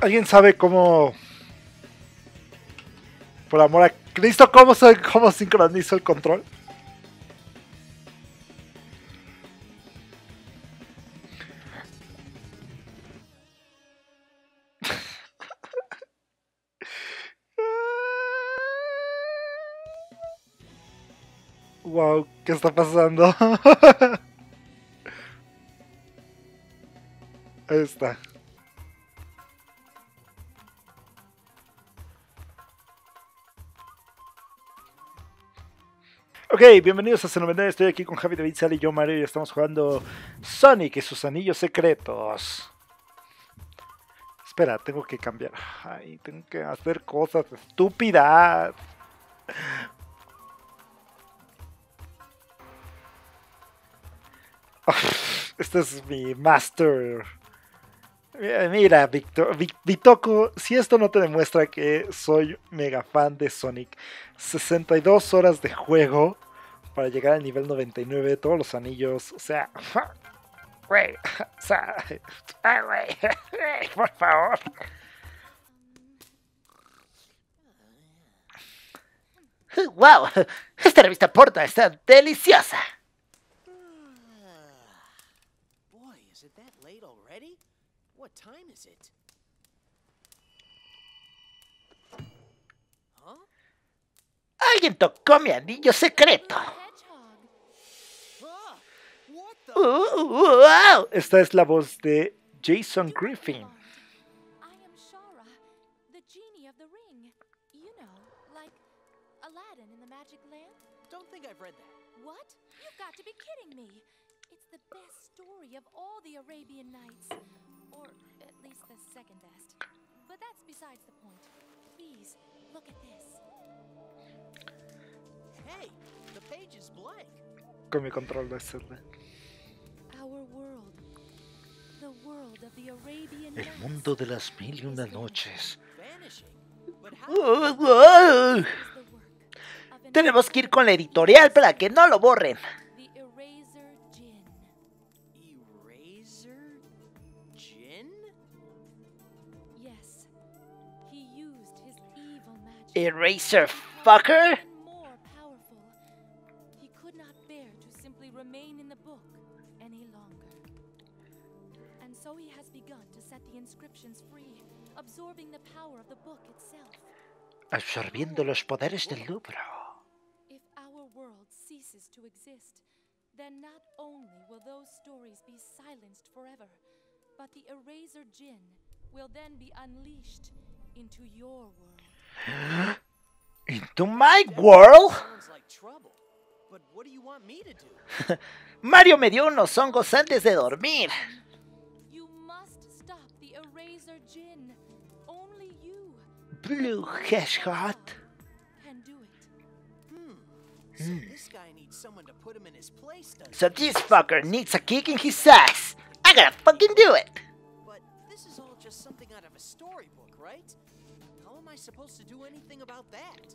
¿Alguien sabe cómo, por amor a Cristo, cómo sincronizo el control? Wow, ¿qué está pasando? Ahí está. Ok, bienvenidos a Xenomenoide, estoy aquí con Javi, David, Sally y yo, Mario, y estamos jugando Sonic y sus anillos secretos. Espera, tengo que cambiar. Ay, tengo que hacer cosas estúpidas. Oh, este es mi master. Mira, Víctor, Vitoku, si esto no te demuestra que soy mega fan de Sonic, 62 horas de juego para llegar al nivel 99, todos los anillos, o sea, güey, o sea, güey, por favor. ¡Wow! Esta revista Porta está deliciosa. What time is it? Huh? Alguien tocó mi anillo secreto. Wow. Esta es la voz de Jason Griffin. I am Shara, the genie of the ring. You know, like Aladdin in the Magic Lamp. Don't think I've read that. What? You've got to be kidding me. It's the best story of all the Arabian Nights. Or at least the second best. But that's besides the point. Please, look at this. Hey, the page is blank. Con mi control de hacerle. Our world. The world of the Arabian Nights. El mundo de las mil y una noches. Tenemos que ir con la editorial para que no lo borren. Eraser fucker. Absorbiendo los poderes del libro. If our world ceases to exist, then not only will those stories be silenced forever, but the Eraser Jinn will then be unleashed into your world. Into my world. Mario me dio unos hongos antes de dormir. Blue Hashot. So this fucker needs a kick in his ass. I gotta fucking do it. But this is all just something out of a storybook, right? Am I supposed to do anything about that?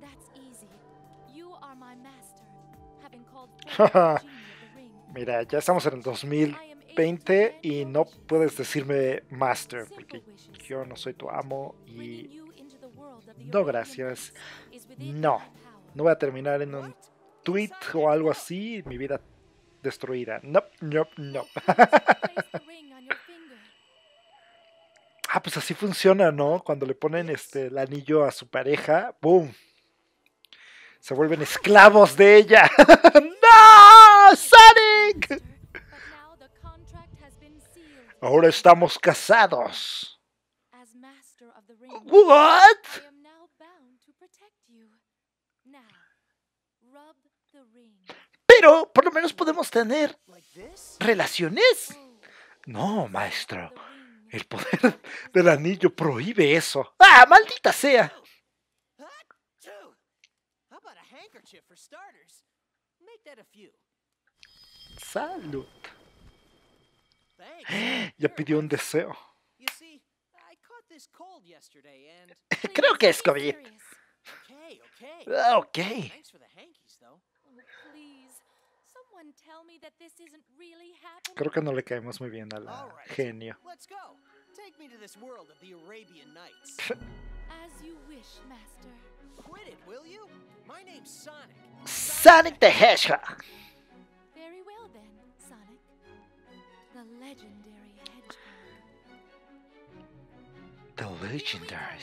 That's easy. You are my master, having called the ring. Mira, ya estamos en el 2020 y no puedes decirme master porque yo no soy tu amo y no, gracias. No, no voy a terminar en un tweet o algo así, mi vida destruida. No, no, no. Ah, pues así funciona, ¿no? Cuando le ponen el anillo a su pareja, ¡boom! Se vuelven esclavos de ella. ¡No! ¡Sonic! Ahora estamos casados. ¿What? Pero, por lo menos podemos tener relaciones. No, maestro. El poder del anillo prohíbe eso. ¡Ah, maldita sea! Salud. Ya pidió un deseo. Creo que es COVID. Ok. Creo que no le caemos muy bien a la genio. Sonic the Hedgehog. The legendary.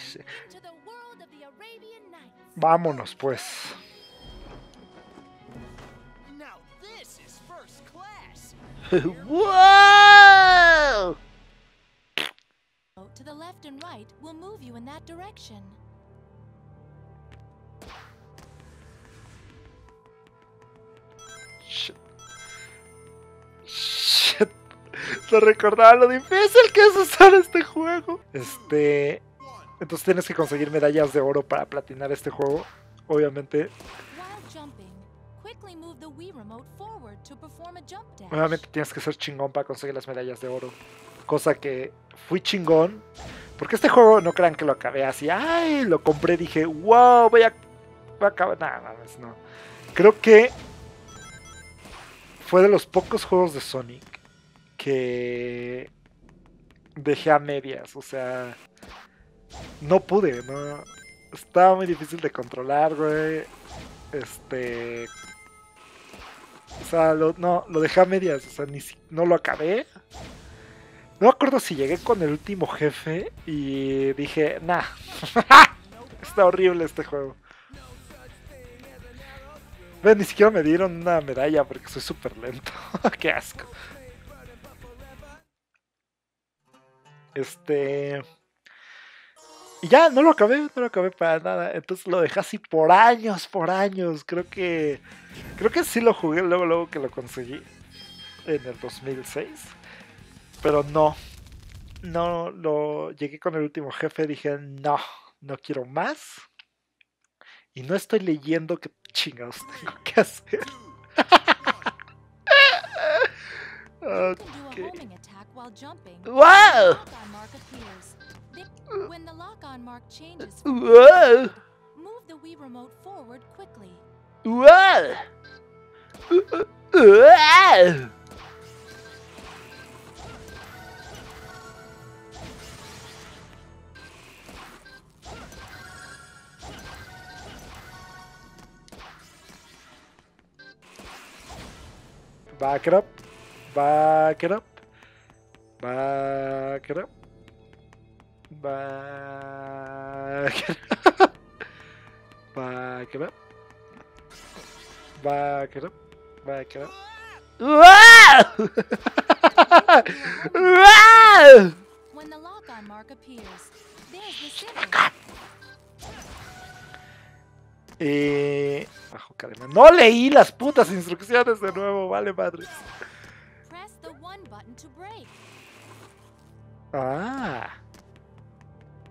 Vámonos pues. Wow. To the left and right, we'll move you in that direction. Shit. Shit. No recordaba lo difícil que es usar este juego. Entonces tienes que conseguir medallas de oro para platinar este juego, obviamente. Obviamente tienes que ser chingón para conseguir las medallas de oro. Cosa que fui chingón. Porque este juego, no crean que lo acabé así. ¡Ay! Lo compré, dije, wow, voy a acabar. No. Creo que fue de los pocos juegos de Sonic que dejé a medias. O sea, no pude, no. Estaba muy difícil de controlar, güey. O sea, lo dejé a medias. O sea, no lo acabé. No me acuerdo si llegué con el último jefe y dije, nah, está horrible este juego. Ven, ni siquiera me dieron una medalla porque soy súper lento. Qué asco. Y ya, no lo acabé para nada. Entonces lo dejé así por años. Creo que sí lo jugué luego que lo conseguí en el 2006. Pero no lo llegué con el último jefe, dije, no quiero más. Y no estoy leyendo qué chingados tengo que hacer. Okay. Wow. Back it up. Wow! When the lock-on mark appears, there's the bajo cadena. No leí las putas instrucciones de nuevo, vale madres.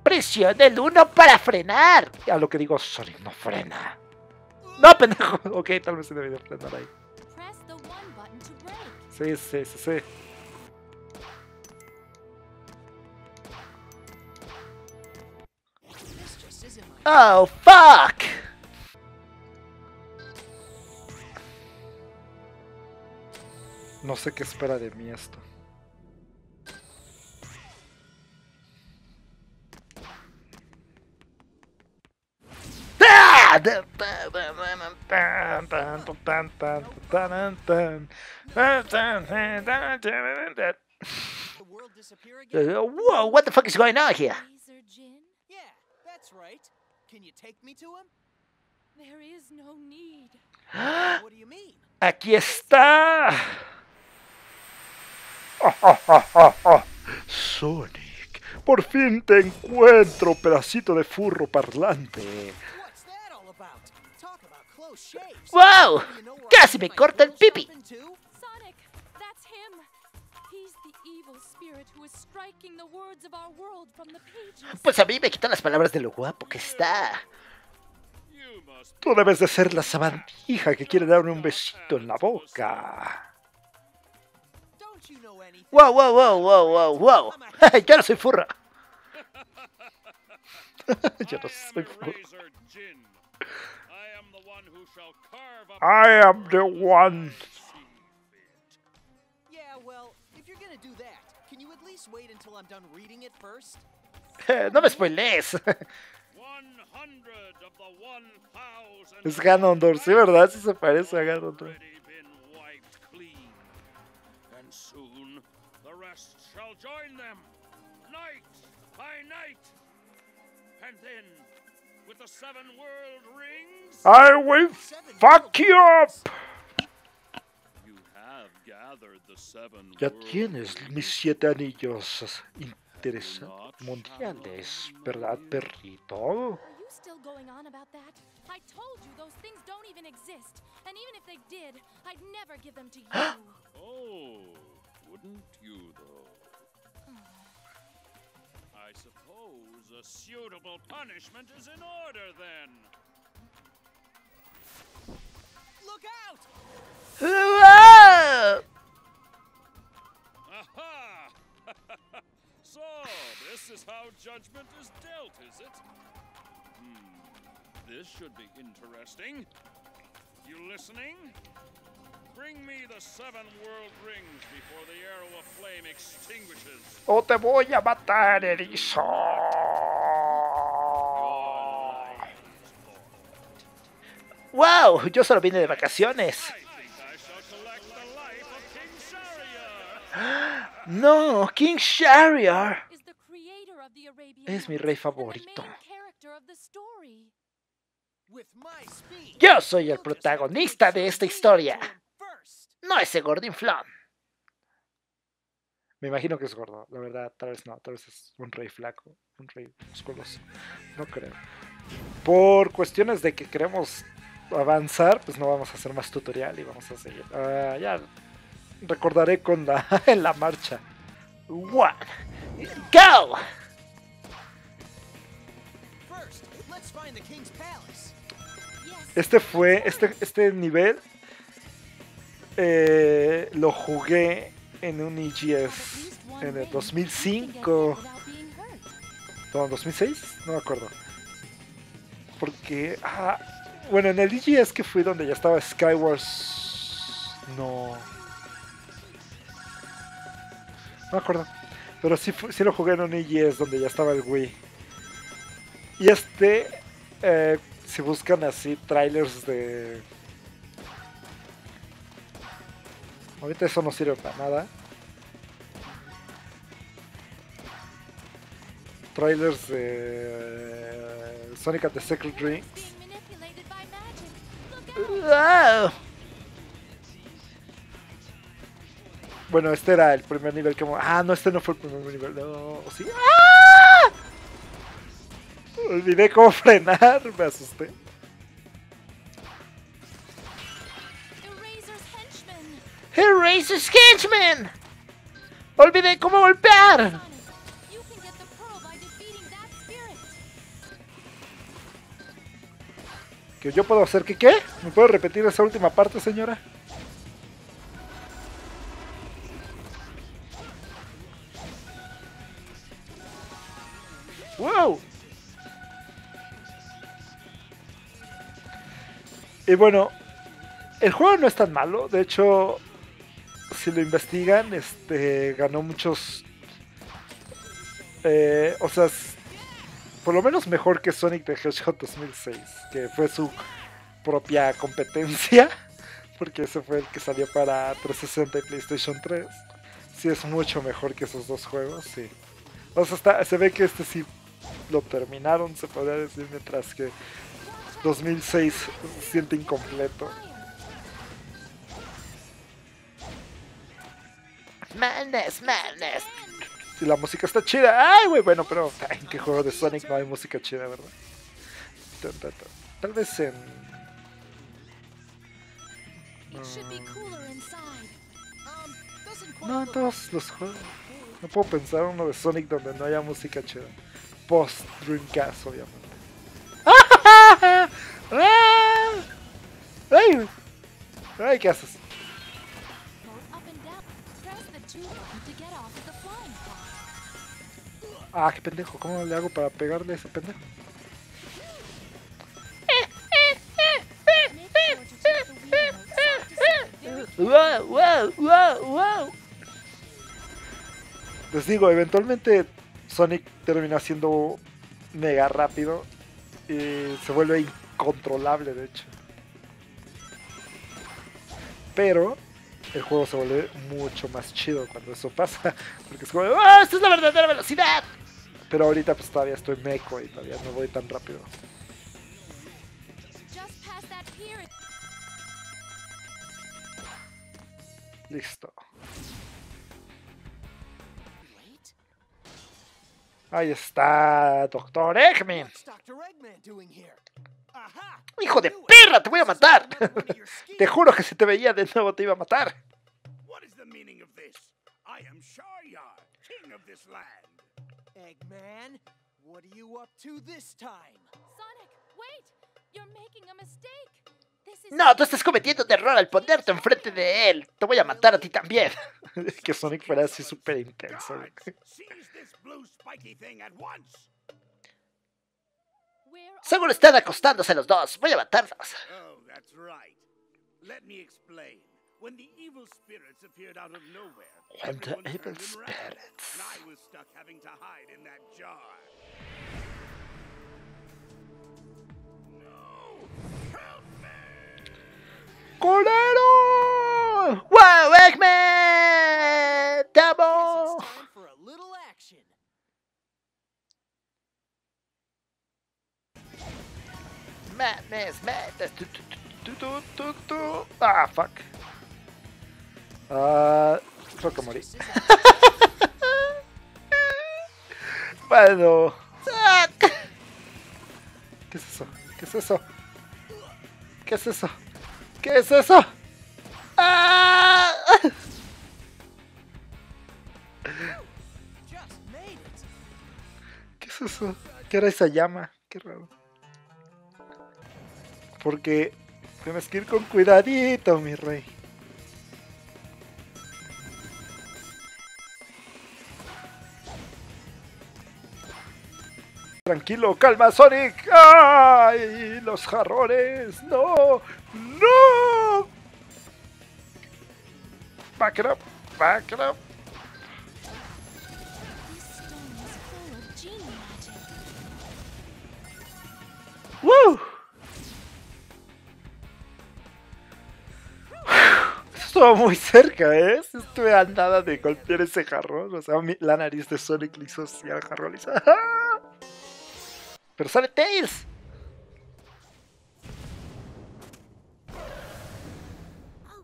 Presiona el 1 para frenar. A lo que digo, Sonic no frena. No, pendejo. Ok, tal vez se debería frenar ahí. Sí. Oh, fuck. No sé qué espera de mí esto. Whoa, what the fuck is going on here? Yeah, that's right. Can you take me to him? There is no need. What do you mean? Aquí está. Sonic, por fin te encuentro, pedacito de furro parlante. ¡Wow! ¡Casi me corta el pipi! Pues a mí me quitan las palabras de lo guapo que está. Tú debes de ser la sabandija que quiere darme un besito en la boca. ¡Wow, wow, wow, wow, wow, wow! ¡Ya no soy furra! Yo no soy furra. I am the one. No me spoilees. Es Ganondorf, ¿sí, verdad? Sí se parece a Ganondorf. I will fuck you up. Ya tienes mis 7 anillos interesantes mundiales, ¿verdad, perrito? I suppose a suitable punishment is in order then. Look out! Aha! So, this is how judgment is dealt, is it? This should be interesting. You listening? Bring me the 7 world rings before the arrow of flame extinguishes. O te voy a matar, erizo. Wow, yo solo vine de vacaciones. No, King Shariar es mi rey favorito. Yo soy el protagonista de esta historia. No, ese Gordinflón. Me imagino que es gordo, la verdad, tal vez no, tal vez es un rey flaco, un rey musculoso, no creo. Por cuestiones de que queremos avanzar, pues no vamos a hacer más tutorial y vamos a seguir. Ya recordaré con la marcha. One, go! Este nivel. Lo jugué en un EGS en el 2005, no, 2006, no me acuerdo, porque, bueno, en el EGS que fui donde ya estaba Skywars, no me acuerdo, pero sí lo jugué en un EGS donde ya estaba el Wii, y si buscan así trailers de... Ahorita eso no sirve para nada. Trailers de Sonic and the Secret Rings. Bueno, este era el primer nivel que... no, este no fue el primer nivel. No, sí. Olvidé cómo frenar, me asusté. ¡Eraser Sketchman! ¡Olvidé cómo golpear! ¿Que yo puedo hacer que qué? ¿Me puedo repetir esa última parte, señora? ¡Wow! Y bueno, el juego no es tan malo, de hecho... Si lo investigan, ganó muchos... o sea, por lo menos mejor que Sonic the Hedgehog 2006, que fue su propia competencia, porque ese fue el que salió para 360 y PlayStation 3. Sí, es mucho mejor que esos dos juegos, sí. O sea, se ve que sí lo terminaron, se podría decir, mientras que 2006 se siente incompleto. Madness. Y la música está chida. Ay, güey, bueno, pero en qué juego de Sonic no hay música chida, ¿verdad? Tal vez en... No, en todos los juegos. No puedo pensar uno de Sonic donde no haya música chida. Post-Dreamcast, obviamente. ¡Ay! ¡Ay! ¿Qué haces? Ah, qué pendejo. ¿Cómo le hago para pegarle a ese pendejo? ¡Wow! ¡Wow! ¡Wow! ¡Wow! Les digo, eventualmente Sonic termina siendo mega rápido y se vuelve incontrolable, de hecho. Pero el juego se vuelve mucho más chido cuando eso pasa, porque es como, ¡ah, esta es la verdadera velocidad! Pero ahorita pues todavía estoy meco y todavía no voy tan rápido. Listo. Ahí está, Dr. Eggman. ¡Hijo de perra! ¡Te voy a matar! Te juro que si te veía de nuevo te iba a matar. ¿Cuál es el sentido de esto? Soy Shariar, rey de este land. Eggman, ¿qué estás haciendo esta vez? Sonic, espera. Estás haciendo una mistake. No, tú estás cometiendo un error al ponerte enfrente de él. Te voy a matar a ti también. Que Sonic fuera así súper intenso. Seguro están acostándose los dos. Voy a matarlos. When the evil spirits. ¡Colero! ¡Wow, Eggman! ¡Te amo! Mates. Ah, fuck. Creo que morí. Bueno. ¿Qué es eso? ¿Qué es eso? ¿Qué es eso? ¿Qué es eso? ¡Ah! ¿Qué es eso? ¿Qué era esa llama? Qué raro. Porque tienes que ir con cuidadito, mi rey. Tranquilo, calma, Sonic. ¡Ay, los jarrones! ¡No! ¡No! Back it up, back it up. ¡Woo! Estuvo muy cerca, ¿eh? Estuve a nada de golpear ese jarrón. O sea, la nariz de Sonic le hizo así al jarrón. ¡Pero sale Tails!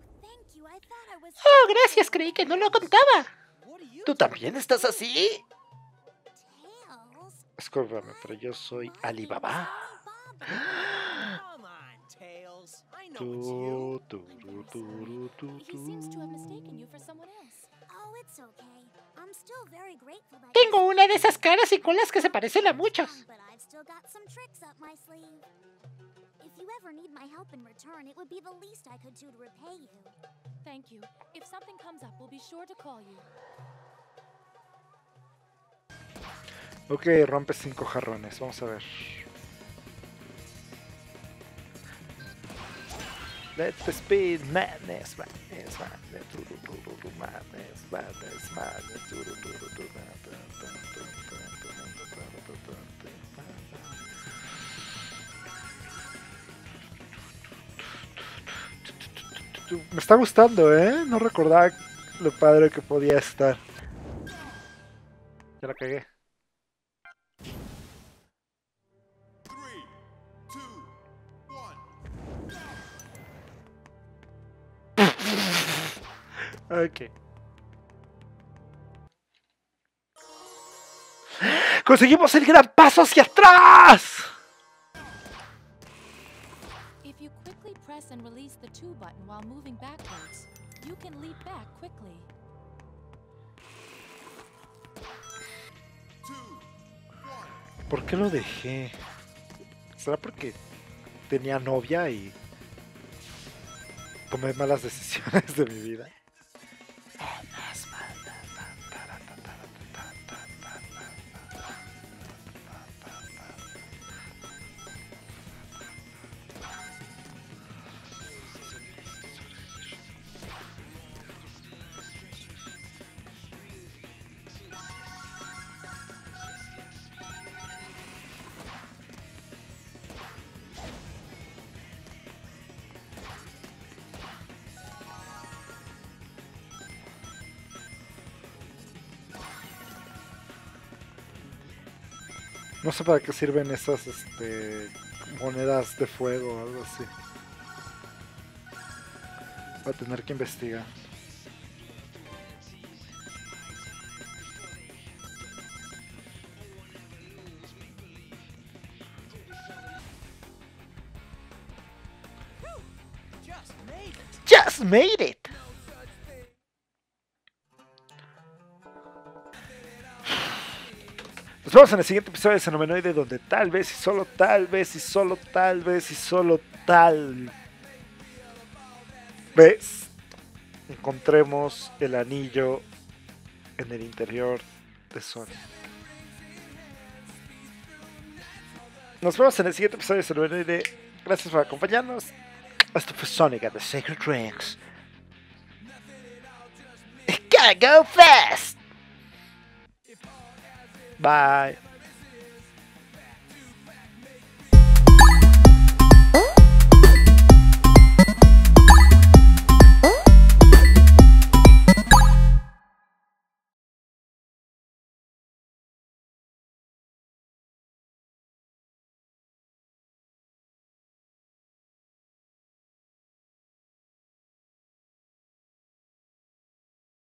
¡Oh, gracias! Creí que no lo contaba. ¿Tú también estás así? Escúchame, pero yo soy Alibaba. Tengo una de esas caras y colas que se parecen a muchos. Ok, rompe 5 jarrones, vamos a ver. Let the speed madness. Me está gustando, ¿eh? No recordaba lo padre que podía estar. Ya la cagué. 3, 2, 1. Ok. ¡Conseguimos el gran paso hacia atrás! ¿Por qué lo dejé? ¿Será porque tenía novia y tomé malas decisiones de mi vida. No sé para qué sirven esas monedas de fuego o algo así. Va a tener que investigar. Just made it. Nos vemos en el siguiente episodio de Xenomenoide, donde tal vez y solo tal vez y solo tal vez y solo tal vez encontremos el anillo en el interior de Sonic. Nos vemos en el siguiente episodio de Xenomenoide. Gracias por acompañarnos. Esto fue Sonic and the Secret Rings. Gotta go fast. Bye.